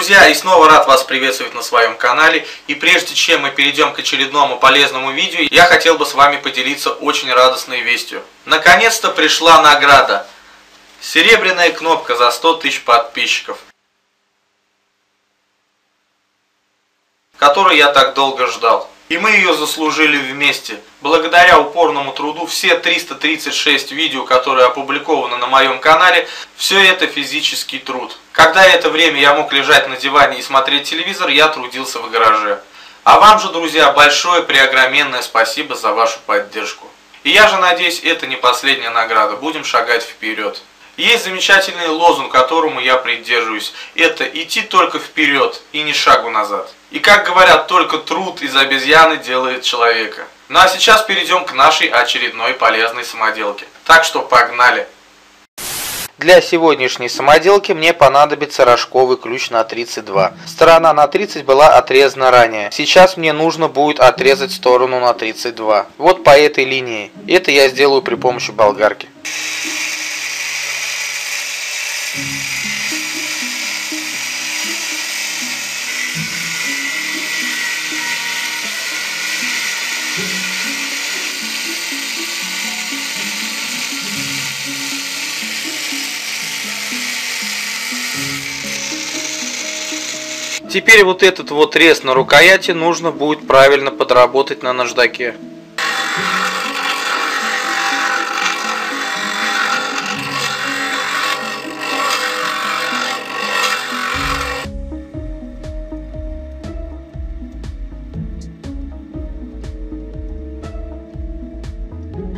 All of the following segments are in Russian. Друзья, и снова рад вас приветствовать на своем канале. И прежде чем мы перейдем к очередному полезному видео, я хотел бы с вами поделиться очень радостной вестью. Наконец-то пришла награда. Серебряная кнопка за 100 тысяч подписчиков, которую я так долго ждал. И мы ее заслужили вместе. Благодаря упорному труду все 336 видео, которые опубликованы на моем канале, все это физический труд. Когда это время я мог лежать на диване и смотреть телевизор, я трудился в гараже. А вам же, друзья, большое преогроменное спасибо за вашу поддержку. И я же надеюсь, это не последняя награда. Будем шагать вперед. Есть замечательный лозунг, которому я придерживаюсь. Это идти только вперед и ни шагу назад. И как говорят, только труд из обезьяны делает человека. Ну а сейчас перейдем к нашей очередной полезной самоделке. Так что погнали! Для сегодняшней самоделки мне понадобится рожковый ключ на 32. Сторона на 30 была отрезана ранее. Сейчас мне нужно будет отрезать сторону на 32. Вот по этой линии. Это я сделаю при помощи болгарки. Теперь вот этот вот рез на рукояти нужно будет правильно подработать на наждаке.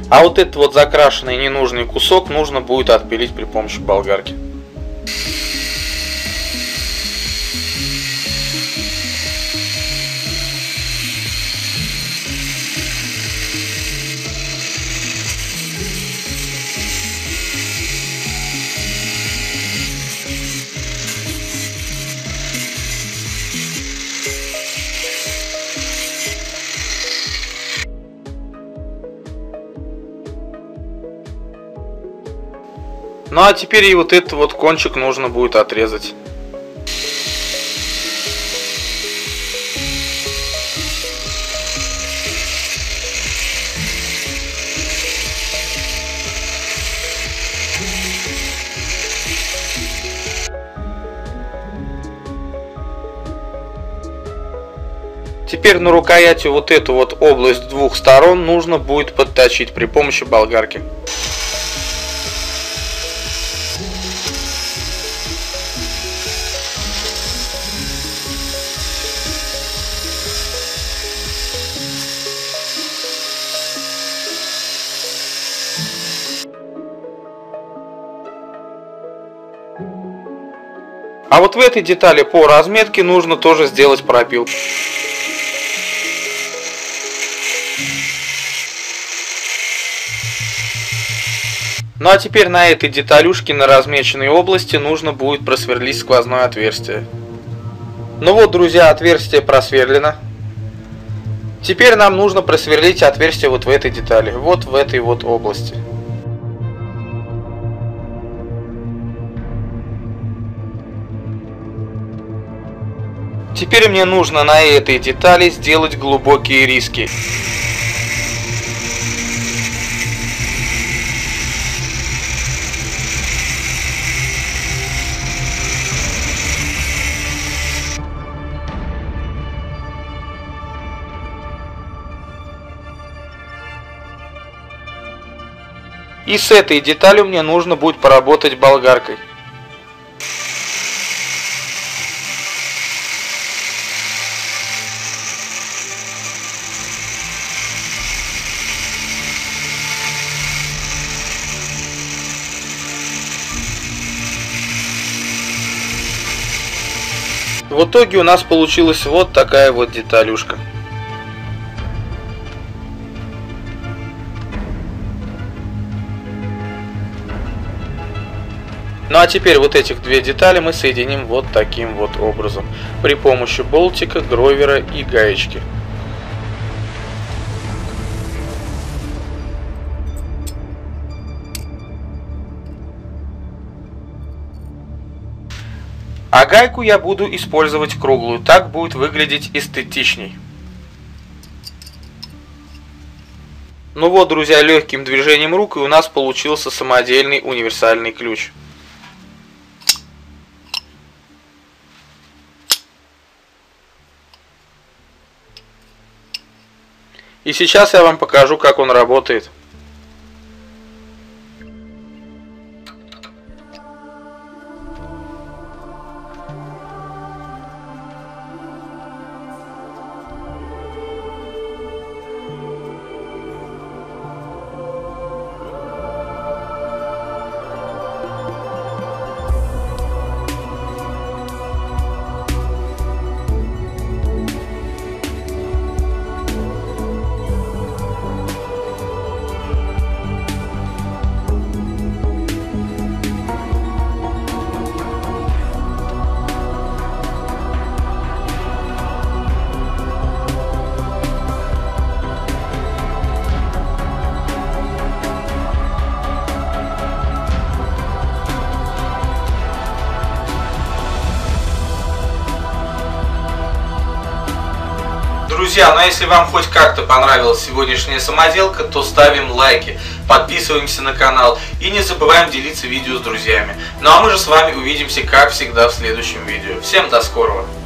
А вот этот вот закрашенный ненужный кусок нужно будет отпилить при помощи болгарки. Ну а теперь и вот этот вот кончик нужно будет отрезать. Теперь на рукояти вот эту вот область двух сторон нужно будет подточить при помощи болгарки. А вот в этой детали по разметке нужно тоже сделать пропил. Ну а теперь на этой деталюшке на размеченной области нужно будет просверлить сквозное отверстие. Ну вот, друзья, отверстие просверлено. Теперь нам нужно просверлить отверстие вот в этой детали, вот в этой вот области. Теперь мне нужно на этой детали сделать глубокие риски. И с этой деталью мне нужно будет поработать болгаркой. В итоге у нас получилась вот такая вот деталюшка. Ну а теперь вот этих две детали мы соединим вот таким вот образом, при помощи болтика, гровера и гаечки. А гайку я буду использовать круглую, так будет выглядеть эстетичней. Ну вот, друзья, легким движением рук и у нас получился самодельный универсальный ключ. И сейчас я вам покажу, как он работает. Друзья, ну если вам хоть как-то понравилась сегодняшняя самоделка, то ставим лайки, подписываемся на канал и не забываем делиться видео с друзьями. Ну а мы же с вами увидимся, как всегда, в следующем видео. Всем до скорого!